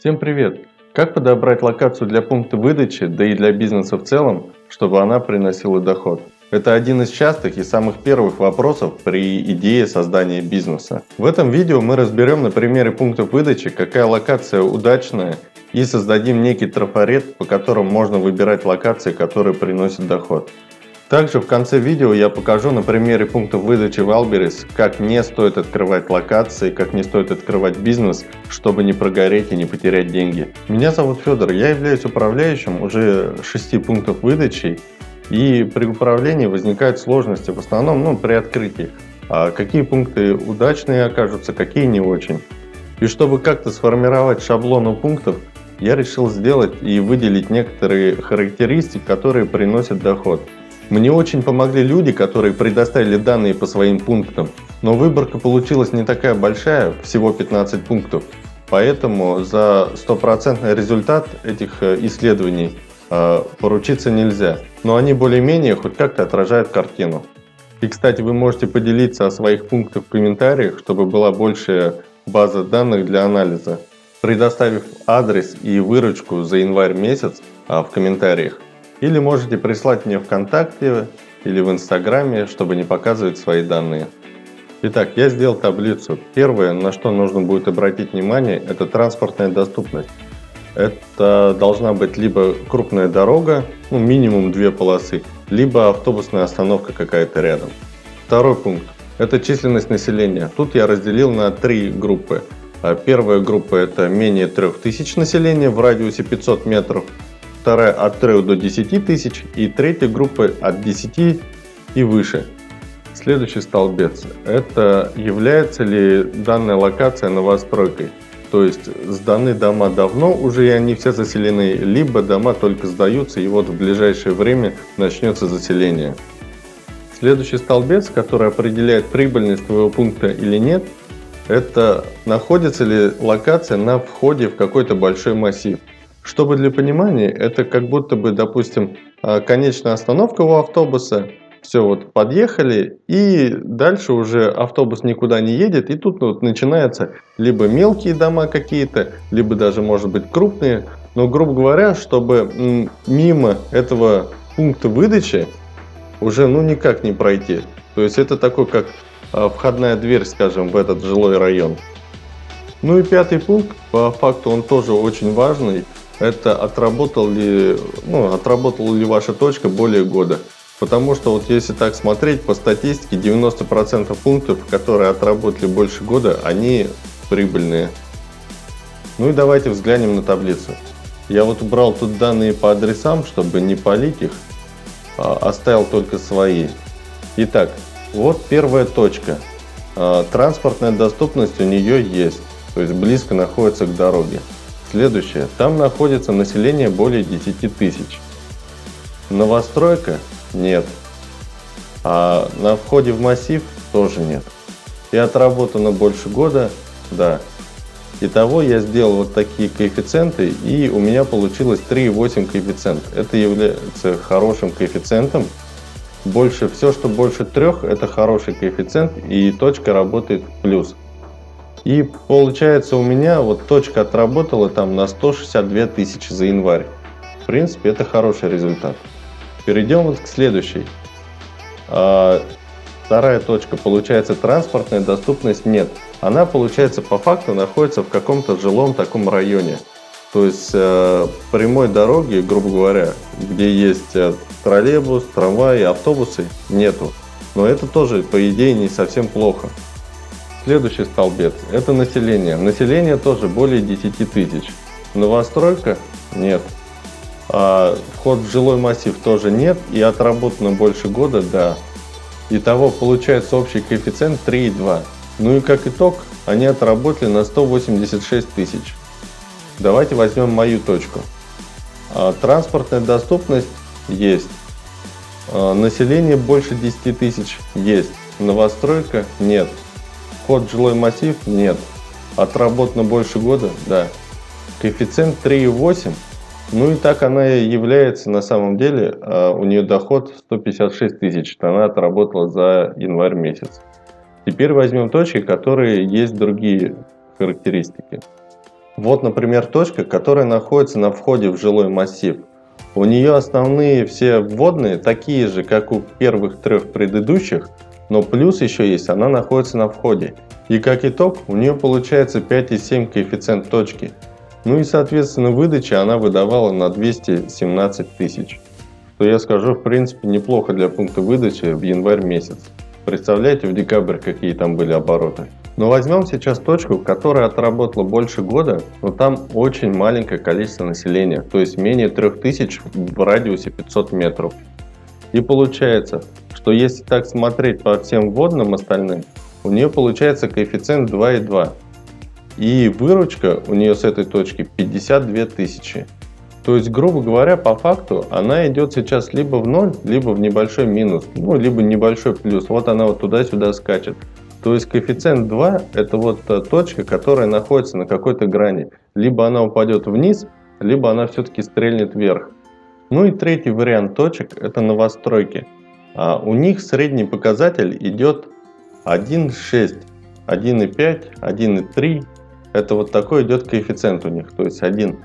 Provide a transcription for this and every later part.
Всем привет! Как подобрать локацию для пункта выдачи, да и для бизнеса в целом, чтобы она приносила доход? Это один из частых и самых первых вопросов при идее создания бизнеса. В этом видео мы разберем на примере пунктов выдачи, какая локация удачная, и создадим некий трафарет, по которому можно выбирать локации, которые приносят доход. Также в конце видео я покажу на примере пунктов выдачи в Альберис, как не стоит открывать локации, как не стоит открывать бизнес, чтобы не прогореть и не потерять деньги. Меня зовут Федор, я являюсь управляющим уже 6 пунктов выдачи. И при управлении возникают сложности, в основном при открытии. А какие пункты удачные окажутся, какие не очень. И чтобы как-то сформировать шаблон у пунктов, я решил сделать и выделить некоторые характеристики, которые приносят доход. Мне очень помогли люди, которые предоставили данные по своим пунктам, но выборка получилась не такая большая, всего 15 пунктов. Поэтому за стопроцентный результат этих исследований поручиться нельзя, но они более-менее хоть как-то отражают картину. И, кстати, вы можете поделиться о своих пунктах в комментариях, чтобы была большая база данных для анализа, предоставив адрес и выручку за январь месяц в комментариях. Или можете прислать мне ВКонтакте или в Инстаграме, чтобы не показывать свои данные. Итак, я сделал таблицу. Первое, на что нужно будет обратить внимание, это транспортная доступность. Это должна быть либо крупная дорога, минимум 2 полосы, либо автобусная остановка какая-то рядом. Второй пункт – это численность населения. Тут я разделил на 3 группы. Первая группа – это менее 3000 населения в радиусе 500 метров, вторая – от 3 до 10 тысяч и третья группа – от 10 и выше. Следующий столбец – это является ли данная локация новостройкой. То есть сданы дома давно уже и они все заселены, либо дома только сдаются и вот в ближайшее время начнется заселение. Следующий столбец, который определяет прибыльность твоего пункта или нет, это находится ли локация на входе в какой-то большой массив. Чтобы для понимания, это как будто бы, допустим, конечная остановка у автобуса, все вот подъехали и дальше уже автобус никуда не едет и тут начинаются либо мелкие дома какие-то, либо даже может быть крупные, но грубо говоря, чтобы мимо этого пункта выдачи уже никак не пройти, то есть это такой как входная дверь, скажем, в этот жилой район. Ну и пятый пункт, по факту он тоже очень важный, это отработала ли ваша точка более года. Потому что если так смотреть, по статистике 90% пунктов, которые отработали больше года, они прибыльные. Ну и давайте взглянем на таблицу. Я убрал тут данные по адресам, чтобы не палить их, оставил только свои. Итак, вот первая точка. Транспортная доступность у нее есть, то есть близко находится к дороге. Следующая. Там находится население более 10 тысяч. Новостройка. Нет. А на входе в массив тоже нет. И отработано больше года, да. Итого я сделал вот такие коэффициенты, и у меня получилось 3,8 коэффициент. Это является хорошим коэффициентом. Все, что больше 3, это хороший коэффициент, и точка работает в плюс. И получается у меня вот точка отработала там на 162 тысячи за январь. В принципе, это хороший результат. Перейдем вот к следующей. Вторая точка, получается, транспортная доступность нет. Она, получается, по факту находится в каком-то жилом таком районе. То есть прямой дороги, грубо говоря, где есть троллейбус, трамваи, автобусы, нету. Но это тоже, по идее, не совсем плохо. Следующий столбец – это население. Население тоже более 10 тысяч. Новостройка – нет. Вход в жилой массив тоже нет, и отработано больше года, да. Итого получается общий коэффициент 3,2. Ну и как итог, они отработали на 186 тысяч. Давайте возьмем мою точку. Транспортная доступность есть. Население больше 10 тысяч есть. Новостройка нет. Вход в жилой массив нет. Отработано больше года, да. Коэффициент 3,8. Ну и так она и является на самом деле, у нее доход 156 тысяч, она отработала за январь месяц. Теперь возьмем точки, которые есть другие характеристики. Вот, например, точка, которая находится на входе в жилой массив. У нее основные все вводные такие же, как у первых трех предыдущих, но плюс еще есть, она находится на входе. И как итог, у нее получается 5,7 коэффициент точки. Ну и соответственно выдача она выдавала на 217 тысяч. Что я скажу, в принципе, неплохо для пункта выдачи в январь месяц. Представляете, в декабрь какие там были обороты. Но возьмем сейчас точку, которая отработала больше года, но там очень маленькое количество населения, то есть менее 3000 в радиусе 500 метров. И получается, что если так смотреть по всем вводным остальным, у нее получается коэффициент 2,2. И выручка у нее с этой точки 52 тысячи. То есть, грубо говоря, по факту она идет сейчас либо в ноль, либо в небольшой минус, ну, либо небольшой плюс. Вот она вот туда-сюда скачет. То есть коэффициент 2 это вот та точка, которая находится на какой-то грани. Либо она упадет вниз, либо она все-таки стрельнет вверх. Ну и третий вариант точек это новостройки. У них средний показатель идет 1,6, 1,5, 1,3. Это вот такой идет коэффициент у них, то есть 1.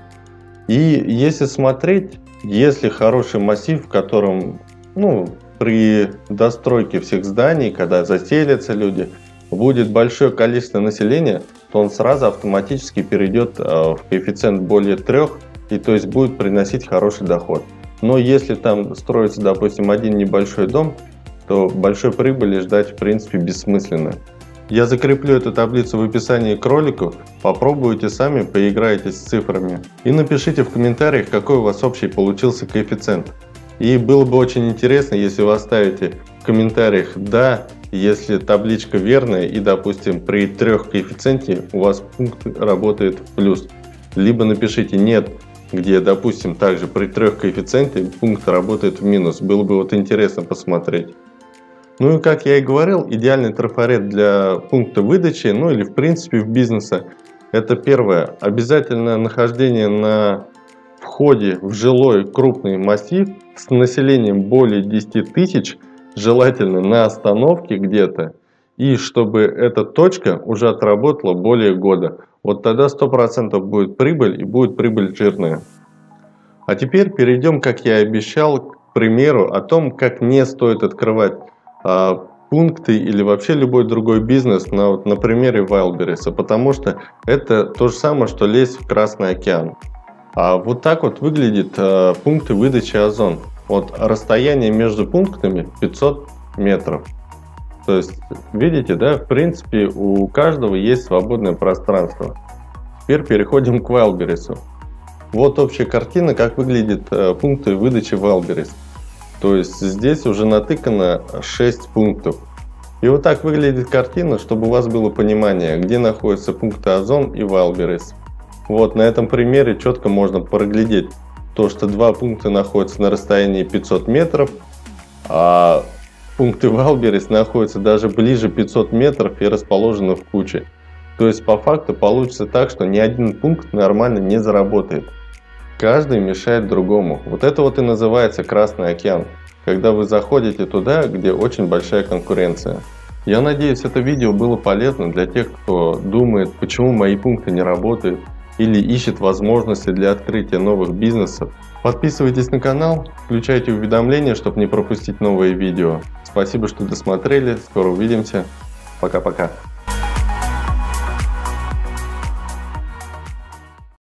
И если смотреть, если хороший массив, в котором, ну, при достройке всех зданий, когда заселятся люди, будет большое количество населения, то он сразу автоматически перейдет в коэффициент более 3, и то есть будет приносить хороший доход. Но если там строится, допустим, один небольшой дом, то большой прибыли ждать в принципе бессмысленно. Я закреплю эту таблицу в описании к ролику, попробуйте сами, поиграйтесь с цифрами и напишите в комментариях, какой у вас общий получился коэффициент. И было бы очень интересно, если вы оставите в комментариях «да», если табличка верная и, допустим, при 3 коэффициенте у вас пункт работает в плюс. Либо напишите «нет», где, допустим, также при 3 коэффициенте пункт работает в минус. Было бы вот интересно посмотреть. Ну и как я и говорил, идеальный трафарет для пункта выдачи, ну или в принципе в бизнесе, это первое, обязательное нахождение на входе в жилой крупный массив с населением более 10 тысяч, желательно на остановке где-то, и чтобы эта точка уже отработала более года. Вот тогда 100% будет прибыль и будет прибыль жирная. А теперь перейдем, как я и обещал, к примеру о том, как не стоит открывать пункты или вообще любой другой бизнес на примере Вайлдберриса, потому что это то же самое, что лезть в Красный океан. Вот так вот выглядят пункты выдачи Озон. Вот расстояние между пунктами 500 метров. То есть, видите, да, в принципе у каждого есть свободное пространство. Теперь переходим к Вайлдберрису. Вот общая картина, как выглядят пункты выдачи Вайлдберрис. То есть здесь уже натыкано 6 пунктов. И вот так выглядит картина, чтобы у вас было понимание, где находятся пункты Озон и Вайлдберрис. Вот на этом примере четко можно проглядеть то, что два пункта находятся на расстоянии 500 метров, а пункты Вайлдберрис находятся даже ближе 500 метров и расположены в куче. То есть по факту получится так, что ни один пункт нормально не заработает. Каждый мешает другому. Вот это вот и называется Красный океан, когда вы заходите туда, где очень большая конкуренция. Я надеюсь, это видео было полезно для тех, кто думает, почему мои пункты не работают или ищет возможности для открытия новых бизнесов. Подписывайтесь на канал, включайте уведомления, чтобы не пропустить новые видео. Спасибо, что досмотрели. Скоро увидимся. Пока-пока.